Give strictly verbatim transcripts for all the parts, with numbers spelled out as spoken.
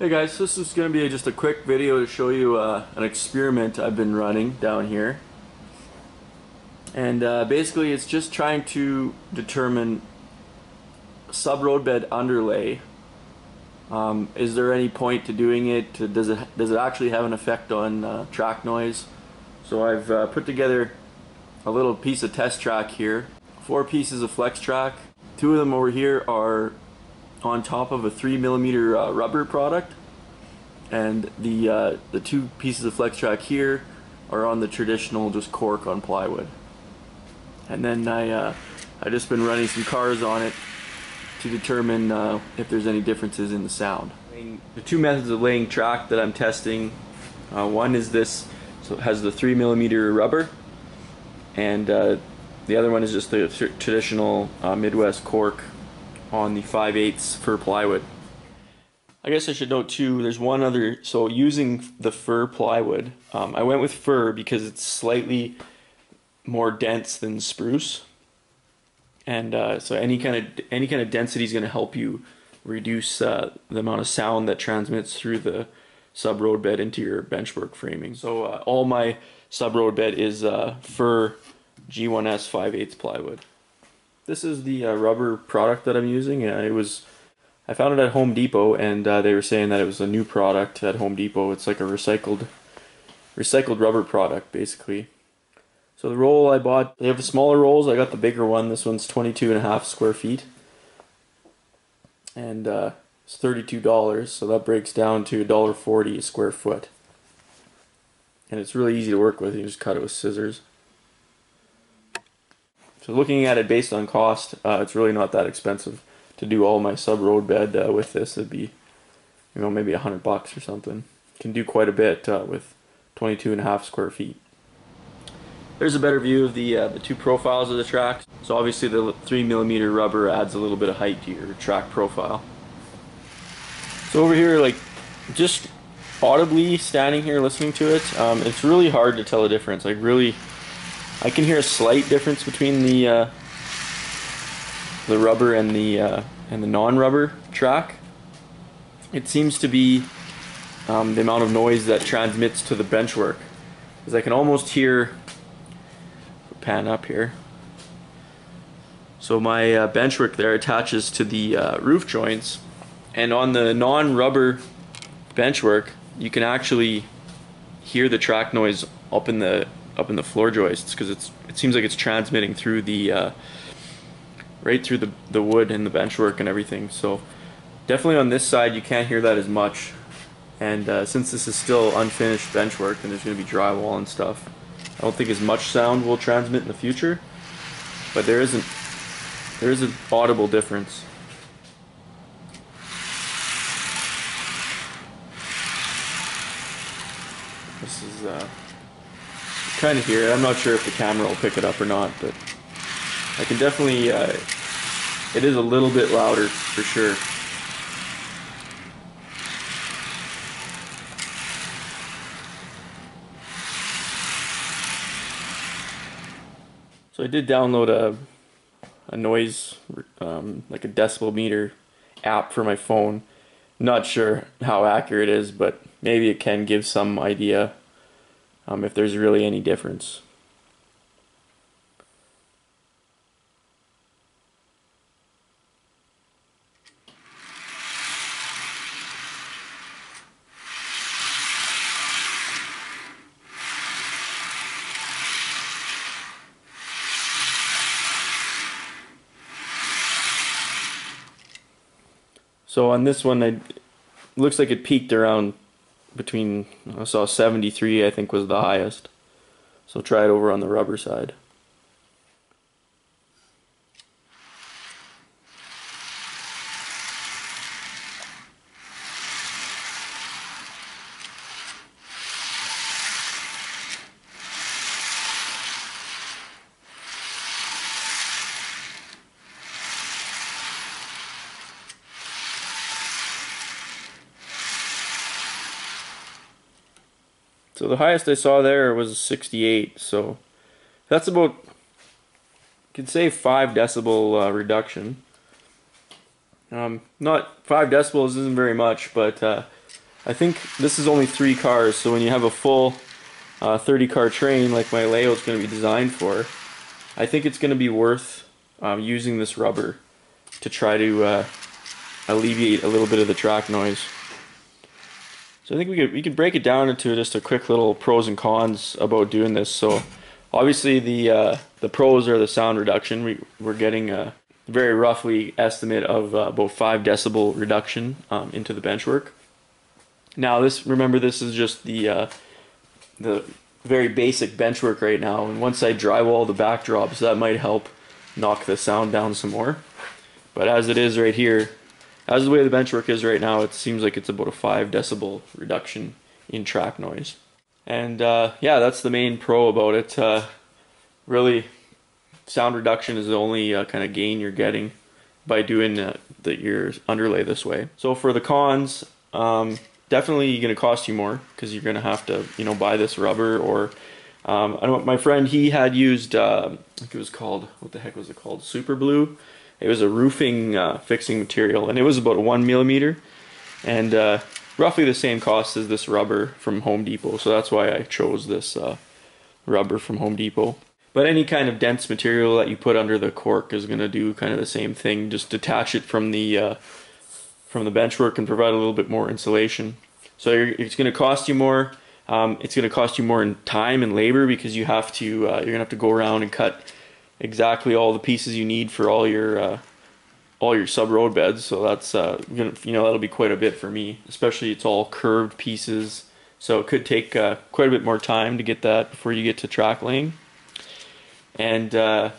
Hey guys, this is going to be just a quick video to show you uh, an experiment I've been running down here. And uh, basically it's just trying to determine sub-road bed underlay. Um, is there any point to doing it? Does it, does it actually have an effect on uh, track noise? So I've uh, put together a little piece of test track here. Four pieces of flex track. Two of them over here are on top of a three millimeter uh, rubber product, and the uh, the two pieces of flex track here are on the traditional just cork on plywood. And then I uh, I just been running some cars on it to determine uh, if there's any differences in the sound. The two methods of laying track that I'm testing, uh, one is this, so it has the three millimeter rubber, and uh, the other one is just the traditional uh, Midwest cork on the five eighths fir plywood. I guess I should note too, there's one other, so using the fir plywood, um, I went with fir because it's slightly more dense than spruce, and uh, so any kind of any kind of density is going to help you reduce uh, the amount of sound that transmits through the sub road bed into your benchwork framing. So uh, all my sub road bed is uh, fir G one S five eighths plywood. This is the uh, rubber product that I'm using. Uh, it was, I found it at Home Depot, and uh, they were saying that it was a new product at Home Depot. It's like a recycled, recycled rubber product, basically. So the roll I bought, they have the smaller rolls. I got the bigger one. This one's twenty-two and a half square feet, and uh, it's thirty-two dollars. So that breaks down to a dollar forty a square foot, and it's really easy to work with. You just cut it with scissors. So looking at it based on cost, uh, it's really not that expensive to do all my sub road bed uh, with this. It'd be, you know, maybe a hundred bucks or something. Can do quite a bit uh, with twenty-two and a half square feet. There's a better view of the uh, the two profiles of the track. So obviously the three millimeter rubber adds a little bit of height to your track profile. So over here, like just audibly standing here listening to it, um, it's really hard to tell the difference. Like really. I can hear a slight difference between the uh, the rubber and the uh, and the non-rubber track. It seems to be um, the amount of noise that transmits to the benchwork, because I can almost hear. Pan up here. So my uh, benchwork there attaches to the uh, roof joints, and on the non-rubber benchwork, you can actually hear the track noise up in the. up in the floor joists, because it's it seems like it's transmitting through the uh, right through the, the wood and the benchwork and everything. So definitely on this side you can't hear that as much, and uh, since this is still unfinished benchwork and there's going to be drywall and stuff, I don't think as much sound will transmit in the future, but there isn't there is an audible difference. This is uh, kind of hear it. I'm not sure if the camera will pick it up or not, but I can definitely, uh, it is a little bit louder for sure. So I did download a, a noise, um, like a decibel meter app for my phone. Not sure how accurate it is, but maybe it can give some idea Um, if there's really any difference. So on this one, it looks like it peaked around between, I saw seventy-three, I think, was the highest. So try it over on the rubber side. So the highest I saw there was sixty-eight, so that's about, you could say, five decibel uh, reduction. Um, not five decibels isn't very much, but uh, I think this is only three cars, so when you have a full uh, thirty car train like my layout's going to be designed for, I think it's going to be worth um, using this rubber to try to uh, alleviate a little bit of the track noise. So I think we could, we could break it down into just a quick little pros and cons about doing this. So obviously the uh, the pros are the sound reduction. We, we're getting a very roughly estimate of uh, about five decibel reduction um, into the benchwork. Now this, remember, this is just the uh, the very basic bench work right now, and once I drywall the backdrops, that might help knock the sound down some more. But as it is right here, as the way the bench work is right now, it seems like it's about a five decibel reduction in track noise. And uh, yeah, that's the main pro about it. Uh, really, sound reduction is the only uh, kind of gain you're getting by doing uh, the, your underlay this way. So for the cons, um, definitely going to cost you more because you're going to have to, you know, buy this rubber. Or um, I know my friend, he had used, uh, I think it was called, what the heck was it called? Super Blue. It was a roofing uh, fixing material, and it was about one millimeter, and uh, roughly the same cost as this rubber from Home Depot. So that's why I chose this uh, rubber from Home Depot. But any kind of dense material that you put under the cork is going to do kind of the same thing. Just detach it from the uh, from the benchwork and provide a little bit more insulation. So you're, it's going to cost you more. Um, it's going to cost you more in time and labor because you have to uh, you're going to have to go around and cut exactly all the pieces you need for all your uh, all your sub road beds. So that's uh, gonna, you know, that'll be quite a bit for me. Especially it's all curved pieces, so it could take uh, quite a bit more time to get that before you get to track laying. And uh,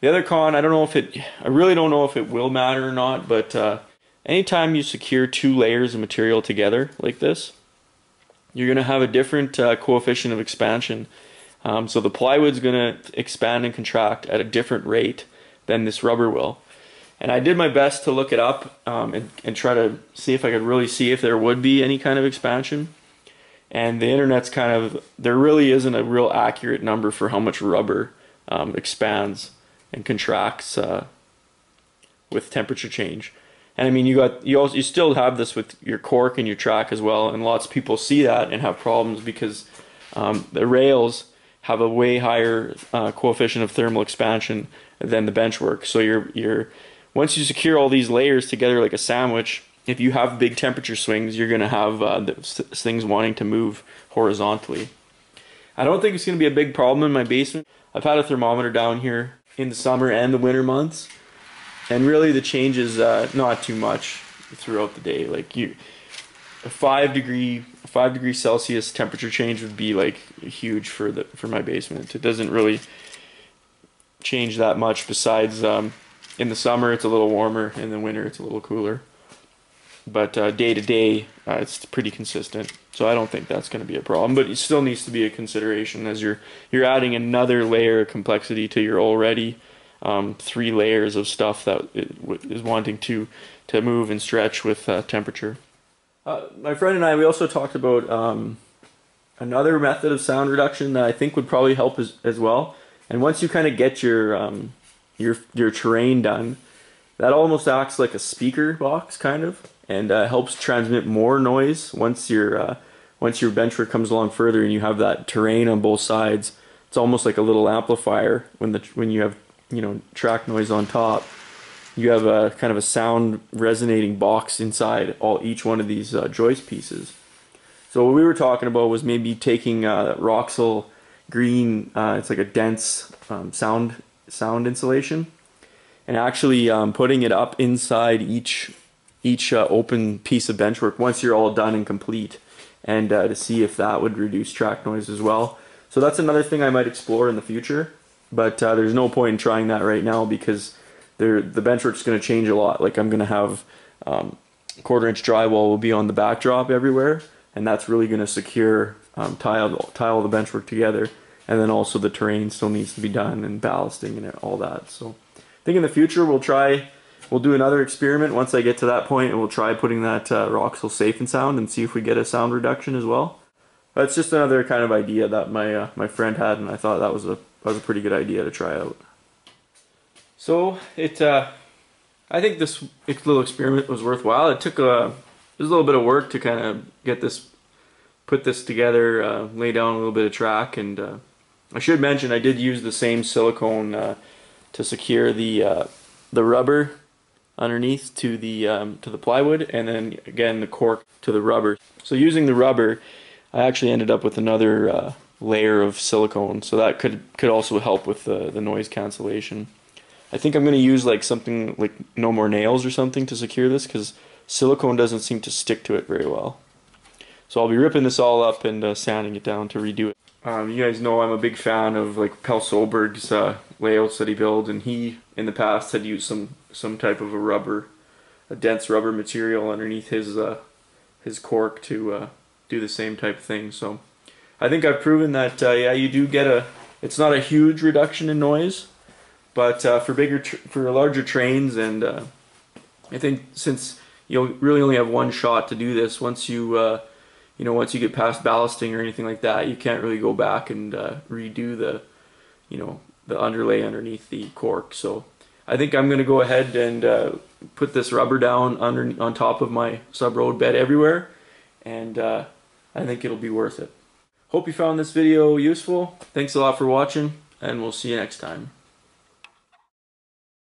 the other con, I don't know if it, I really don't know if it will matter or not, but uh, anytime you secure two layers of material together like this, you're going to have a different uh, coefficient of expansion. Um, so the plywood's going to expand and contract at a different rate than this rubber will. And I did my best to look it up um, and, and try to see if I could really see if there would be any kind of expansion. And the internet's kind of, there really isn't a real accurate number for how much rubber um, expands and contracts uh, with temperature change. And I mean, you got you also you still have this with your cork and your track as well, and lots of people see that and have problems because um, the rails have a way higher uh, coefficient of thermal expansion than the benchwork. So you're you're once you secure all these layers together like a sandwich, if you have big temperature swings, you're going to have uh, things wanting to move horizontally. I don't think it's going to be a big problem in my basement. I've had a thermometer down here in the summer and the winter months, and really the change is uh, not too much throughout the day. Like you, a five degree five degree Celsius temperature change would be like huge for the for my basement. It doesn't really change that much. Besides, um, in the summer it's a little warmer, in the winter it's a little cooler. But uh, day to day, uh, it's pretty consistent. So I don't think that's going to be a problem. But it still needs to be a consideration as you're you're adding another layer of complexity to your already Um, three layers of stuff that is wanting to to move and stretch with uh, temperature. Uh, my friend and I, we also talked about um, another method of sound reduction that I think would probably help as, as well. And once you kind of get your um, your your terrain done, that almost acts like a speaker box kind of, and uh, helps transmit more noise once your uh, once your benchwork comes along further and you have that terrain on both sides. It's almost like a little amplifier when the when you have, you know, track noise on top. You have a kind of a sound resonating box inside all each one of these uh, joist pieces. So what we were talking about was maybe taking uh, Roxul green, uh, it's like a dense um, sound sound insulation, and actually um, putting it up inside each each uh, open piece of benchwork once you're all done and complete, and uh, to see if that would reduce track noise as well. So that's another thing I might explore in the future. But uh, there's no point in trying that right now because the benchwork is going to change a lot. Like I'm going to have um, quarter-inch drywall will be on the backdrop everywhere, and that's really going to secure um, tile tile the benchwork together. And then also the terrain still needs to be done, and ballasting and all that. So I think in the future we'll try we'll do another experiment once I get to that point, and we'll try putting that uh, Roxul safe and sound and see if we get a sound reduction as well. That's just another kind of idea that my uh, my friend had, and I thought that was a That was a pretty good idea to try out. So it, uh, I think this little experiment was worthwhile. It took a, there's a little bit of work to kind of get this, put this together, uh, lay down a little bit of track, and uh, I should mention I did use the same silicone uh, to secure the uh, the rubber underneath to the um, to the plywood, and then again the cork to the rubber. So using the rubber, I actually ended up with another uh, layer of silicone, so that could could also help with the, the noise cancellation. I think I'm going to use like something like No More Nails or something to secure this, because silicone doesn't seem to stick to it very well. So I'll be ripping this all up and uh, sanding it down to redo it. Um, you guys know I'm a big fan of like Pelle Soeberg's uh, layouts that he builds, and he in the past had used some some type of a rubber, a dense rubber material underneath his uh, his cork to uh, do the same type of thing. So I think I've proven that uh, yeah, you do get a, it's not a huge reduction in noise, but uh, for bigger tr for larger trains, and uh, I think since you'll really only have one shot to do this, once you uh, you know once you get past ballasting or anything like that, you can't really go back and uh, redo the you know the underlay underneath the cork. So I think I'm going to go ahead and uh, put this rubber down under on top of my sub-road bed everywhere, and uh, I think it'll be worth it. Hope you found this video useful. Thanks a lot for watching, and we'll see you next time.